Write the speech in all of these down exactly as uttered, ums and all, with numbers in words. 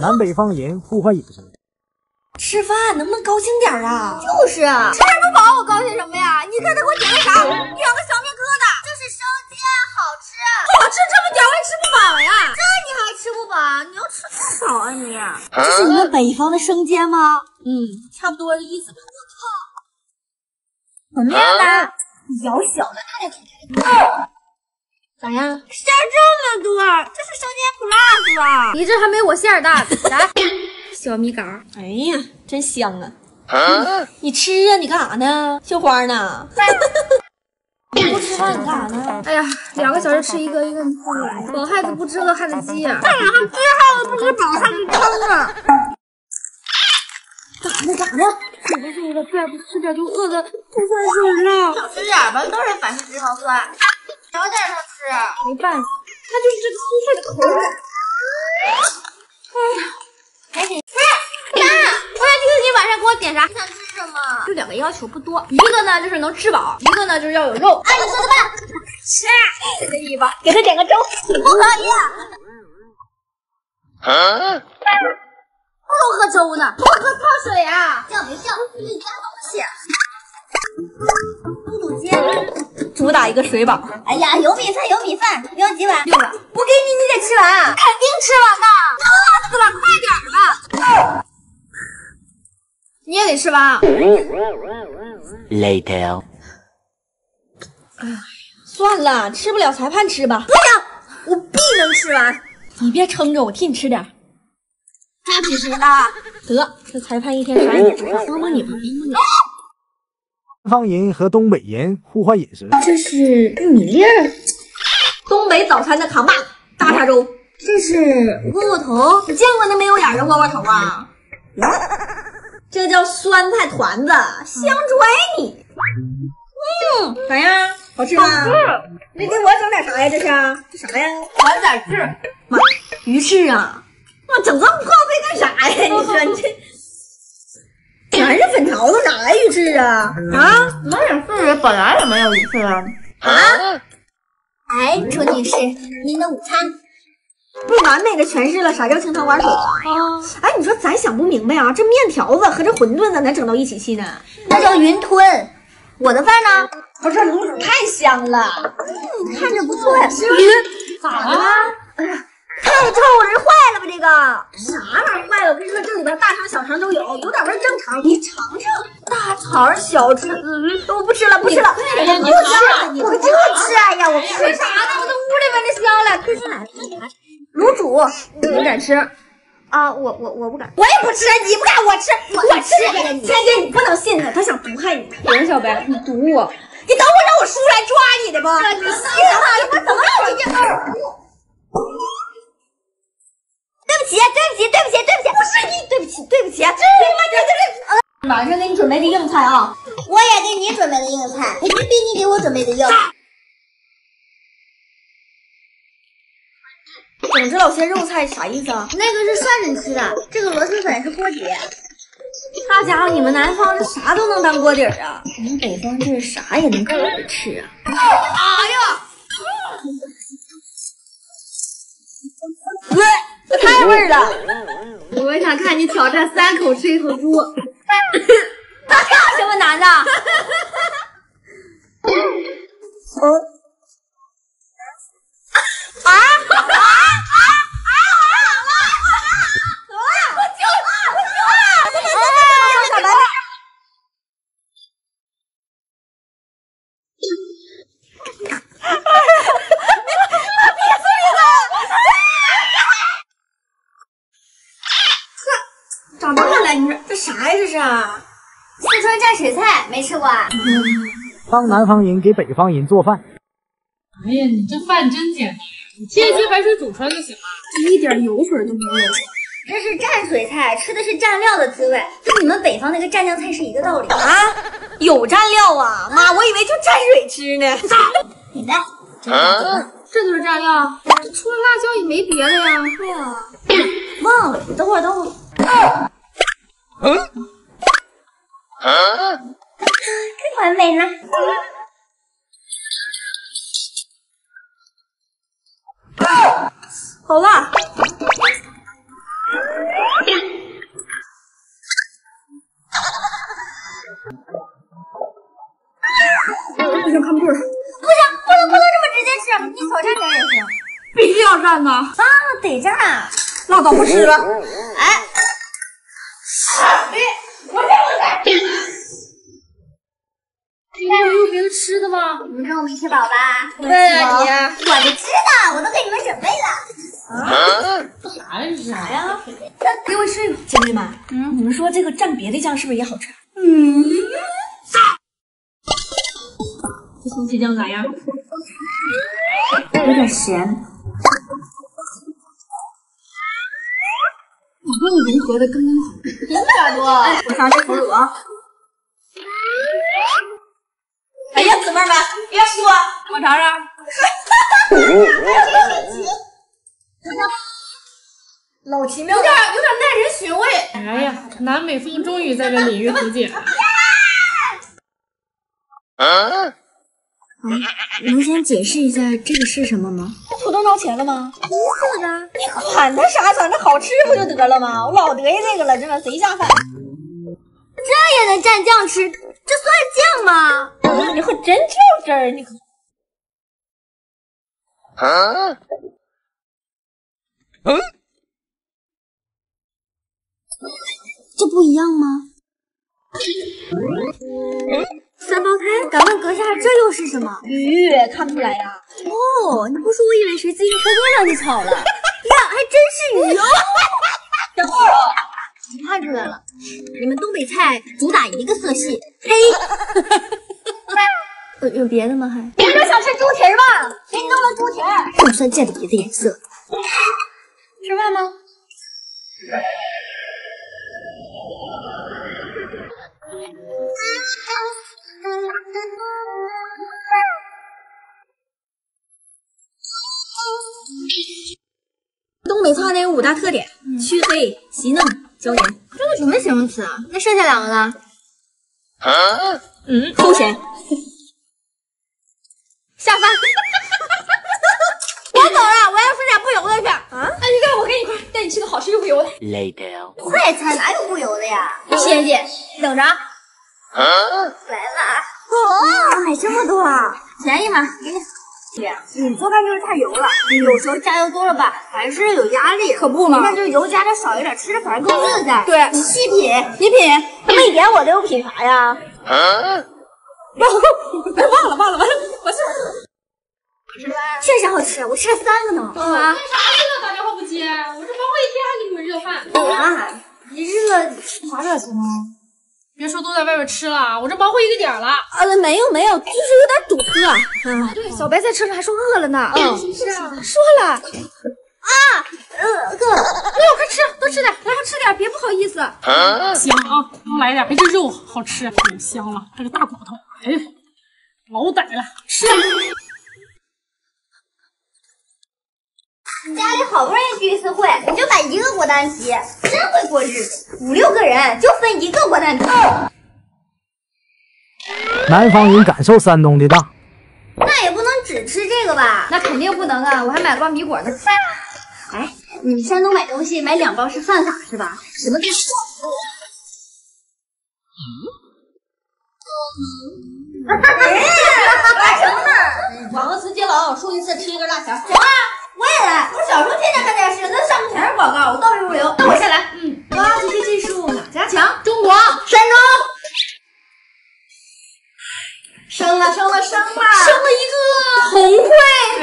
南北方人互换饮食。吃饭能不能高兴点啊？就是啊，吃还不饱，我高兴什么呀？你看他给我点的啥？两个小面疙瘩，这是生煎，好吃。好吃这么点我也吃不饱呀。这你还吃不饱？你要吃不饱啊你？啊这是你们北方的生煎吗？嗯，差不多的意思吧。我靠，怎么样呢？你咬小了，大点口袋。 咋样？馅这么多，这是生煎 plus 啊！你这还没我馅大呢。来，小米糕。哎呀，真香啊！啊你吃啊？你干啥呢？绣花呢？你不吃饭你干啥呢？哎呀，两个小时吃一个，一个你吃不来。饱汉子不知饿汉子饥呀！干啥？饥汉子不知饱汉子撑啊！干啥呢？干啥呢？我不是了，再不吃点就饿的不翻身了。少吃点吧，都是反式脂肪酸。 早点上吃、啊，没办法，他就是这个粗的口感。赶紧吃！妈，我想听你晚上给我点啥？想吃什么？就两个要求不多，一个呢就是能吃饱，一个呢就是要有肉。哎、啊，你说的吧？吃、啊，给他一把，给他点个粥，不可以。啊、不能喝粥呢，不喝泡水啊！叫别叫，一家东西。猪肚尖。 主打一个水饱。哎呀，有米饭有米饭，你要几碗？六碗。我给你，你得吃完。肯定吃完的。饿死了，快点吧。你也得吃完。Later。哎，算了，吃不了裁判吃吧。不行，我必能吃完。你别撑着，我替你吃点。他不吃了。得，这裁判一天啥也不干，帮帮你吧，帮帮你。 南方人和东北人互换饮食，这是玉米粒儿，东北早餐的扛把大碴粥，这是窝窝头，你见过那没有眼的窝窝头啊？这叫酸菜团子，香拽你。嗯，咋样？好吃吗？好吃。你给我整点啥呀？这是这啥呀？丸仔翅。妈，鱼翅啊！哇，整这么破费干啥呀？你说你这。 全是粉条子，哪来鱼翅啊？啊，哪有鱼翅？本来也没有鱼翅啊！啊！哎，楚女士，您的午餐不完美的诠释了啥叫清汤寡水啊！哎，你说咱想不明白啊，这面条子和这馄饨咋能整到一起去呢？那叫云吞。我的饭呢？不是卤煮，太香了，嗯，看着不错呀。鱼咋了？哎呀！ 太臭了，这坏了吧？这个啥玩意儿坏了？我跟你说，这里边大肠、小肠都有，有点不正常。你尝尝，大肠、小肠，我不吃了，不吃了，不吃了，我就吃。哎呀，我吃啥呢？我这屋里边这香了，快进来，快进来。卤煮，你敢吃？啊，我我我不敢，我也不吃，你不敢，我吃，我吃这个。天天你不能信他，他想毒害你。别小白，你毒我，你等我让我叔来抓你的吧。你信他，我怎么让你进屋？ 对不起，对不起，对不起，对不起，不是你，对不起，对不起，这晚上给你准备的硬菜啊，我也给你准备的硬菜，肯定比你给我准备的硬。整这老些肉菜啥意思啊？那个是涮着吃的，这个螺蛳粉是锅底。大家伙，你们南方这啥都能当锅底啊？我们北方这啥也能锅底吃啊？哎呀！ 这太味了！我们想看你挑战三口吃一头猪，那有什么难的？啊啊啊啊啊！怎么了？我救了！我救了！怎么了？怎么了？啥呀这是？四川蘸水菜没吃过啊？帮南方人给北方人做饭。哎呀，你这饭真简单，你贴一些白水煮出来就行了，这一点油水都没有。这是蘸水菜，吃的是蘸料的滋味，跟你们北方那个蘸酱菜是一个道理啊。有蘸料啊？妈，我以为就蘸水吃呢。你呢？啊，这就是蘸料，除了辣椒也没别的呀。对呀。忘了，等会儿，等会儿。 嗯，啊，太完美了！好辣！站着也行，必须要站呢。啊，得站。那倒不吃了。哎，哎，我站我站。今天没有别的吃的吗？你们中午没吃饱吧？对啊，你。我就知道，我都给你们准备了。啊？这啥呀？这是啥呀？给我吃一口，姐妹们。嗯，你们说这个蘸别的酱是不是也好吃？嗯。 这番茄酱咋样？有点咸。我跟你融合的刚刚好，真的多。我尝试胡萝卜。哎呀，姊妹们，别说，我尝尝。老奇妙，有点有点耐人寻味。哎呀，南北风终于在这鲤鱼图解了。啊 啊，能先解释一下这个是什么吗？土豆烧茄子吗？红色的，你管它啥色，它好吃不就得了吗？我老得意这个了，真的贼下饭。这也能蘸酱吃，这算酱吗？嗯、你可真较真儿，你可。啊？嗯？这不一样吗？嗯 三胞胎，敢问阁下，这又是什么？鱼、嗯，看不出来呀、啊。哦，你不说，我以为谁自行车多让你炒了。呀，还真是鱼哦。小兔，我看出来了，你们东北菜主打一个色系，黑。有有别的吗？还？你们想吃猪蹄吧？给你弄了猪蹄儿。这算见底的颜色。吃饭吗？ 东北菜的有五大特点：去脆、细嫩、椒盐。这个准备形容词啊，那剩下两个呢？啊、嗯，齁咸。下饭。我走了，我要吃点不油的去。啊？哎，你看，我跟你一块带你吃个好吃又不油的。Later。快餐哪有不油的呀？仙姐，等着。啊、来了。哦，买这么多啊？便宜吗？给你。 你做饭就是太油了，有时候加油多了吧，还是有压力，可不嘛。那就油加的少一点，吃着反而更自在。对，你细品，你品，没点我的又品啥呀？啊！忘了忘了，完了，我吃。确实好吃，我吃了三个呢。啊？为啥热打电话不接？我这忙活一天还给你们热饭。啊？你热啥热情啊？ 别说都在外边吃了，我这忙活一个点了。啊，没有没有，就是有点堵车。啊，对，小白菜吃了还说饿了呢。嗯，是啊，说了。啊，呃，饿了。哎呦，快吃，多吃点，来吃点，别不好意思。行啊，多来点。哎，这肉好吃，有香了，这个大骨头，哎呀，老歹了，吃。家里好不容易聚一次会，你就买一个果丹皮，真会过日子。五六个人就分一个果丹皮。南方人感受山东的大，那也不能只吃这个吧？那肯定不能啊！我还买了包米果呢。哎，你们山东买东西买两包是犯法是吧？什么都不。嗯。哈哈哈！干什么呢？王子接龙，输一次吃一根辣条。行啊。 我也来，我小时候天天看电视，那上面全是广告，我倒背如流。那我先来，嗯，挖掘机技术哪家强？中国，山东。生了，生了，生了，生了一个红会，哎，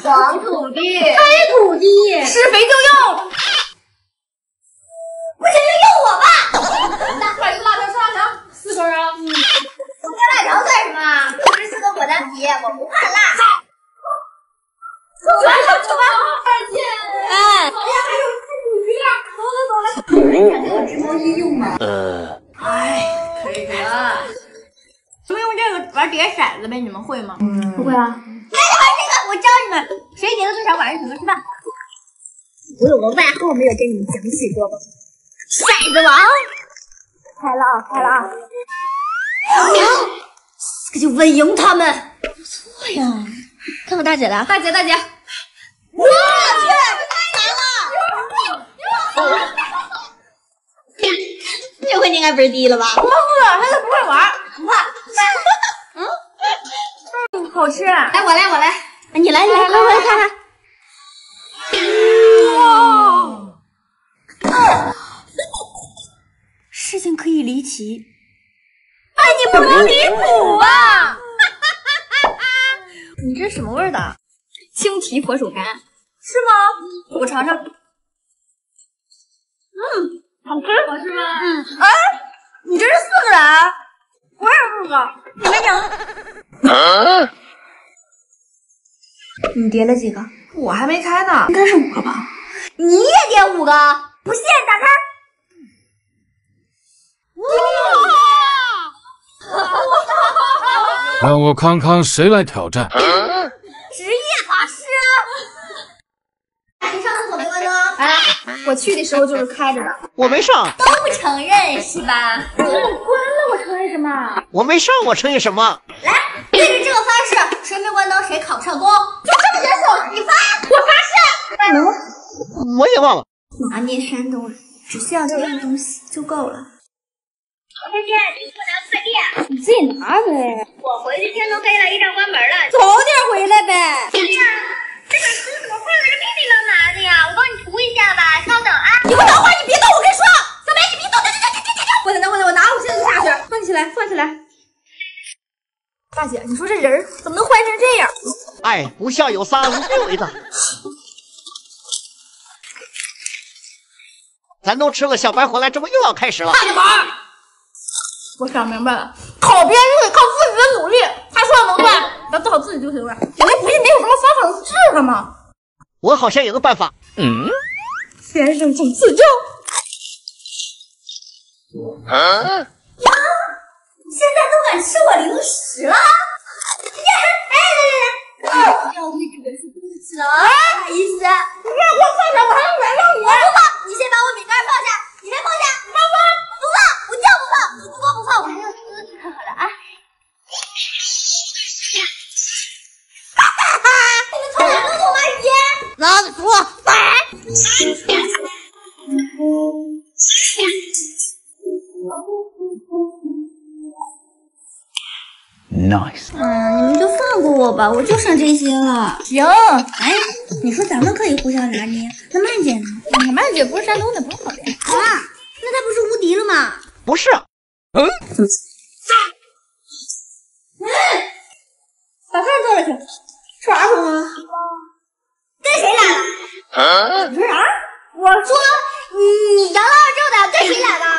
黄土地，黑土地，施肥就用。不行就用我吧。那快一个辣条，吃辣条，四根啊，嗯，吃辣条算什么？ 果丹皮，我不怕辣。走吧走吧，再见。哎，好呀，还有吃鱼呀，走了走了。你们感觉我直播间用吗？呃，哎，可以了。就用这个玩叠骰子呗，你们会吗？嗯，不会啊。哎呀，这个我教你们，谁叠的最少，晚上请客吃饭。我有个外号没有跟你们讲起过吧？骰子王。开了啊，开了啊。啊 这就稳赢他们，不错呀！看看大姐来，大姐大姐，我去，太难了！这回你应该不是第一了吧？我不，他都不会玩，不怕。嗯，好吃。来，我来，我来，你来，你来，快快看看。 哇！事情可以离奇，哎，你不能离谱啊！你这是什么味儿的？青提佛手柑是吗？我尝尝。嗯，好吃，好吃吗？嗯。哎，你这是四个人，我也是个，你们两个。 你叠了几个？我还没开呢，应该是五个吧。你也叠五个？不信打开。哇！让我看看谁来挑战。啊、职业法师、啊。你上厕所没关灯？哎，我去的时候就是开着的。我没上。都不承认是吧？我关了，我承认什么？我没上，我承认什么？来，对着这个发誓，谁没关灯谁考不上工。 你发，我发誓。能，我也忘了。拿捏山东人，只需要这样东西就够了。今天你不拿快递，你自己拿呗。我回去天都黑了，一站关门了，早点回来呗。哎呀，这本书怎么放在这屁屁上拿的呀？我帮你涂一下吧，稍等啊。你不等会儿，你别动，我跟你说，小梅，你别动，这这这这这这，我拿我拿我拿，我现在就下去，放起来，放起来。 大姐，你说这人怎么能坏成这样？哎，不孝有三，无以为的。咱都吃了小白回来，这不又要开始了？快点玩！我想明白了，考编是靠自己的努力，他说能办，咱做好自己就行了。你们不是没有什么方法能治他吗？我好像有个办法。嗯，先生请赐教。啊 现在都敢吃我零食了！哎哎哎！要为这本书丢弃了，不好意思。你让我放下，我还要原谅你。不放，你先把我饼干放下，你先放下，放放，不放，我就不放，不放不放，我还要撕它。好了啊！哈哈哈！你们从哪弄的我妈烟？老子说，来。 nice， 嗯，你们就放过我吧，我就剩这些了。行，哎，你说咱们可以互相拿捏，那曼姐呢？哎、曼姐不是山东的，不用考虑。啊，那她不是无敌了吗？不是，嗯，怎么？嗯，把饭做了去，吃啥去啊？跟谁打的？啊、你说啥？我说你摇到了之后打，跟谁打的？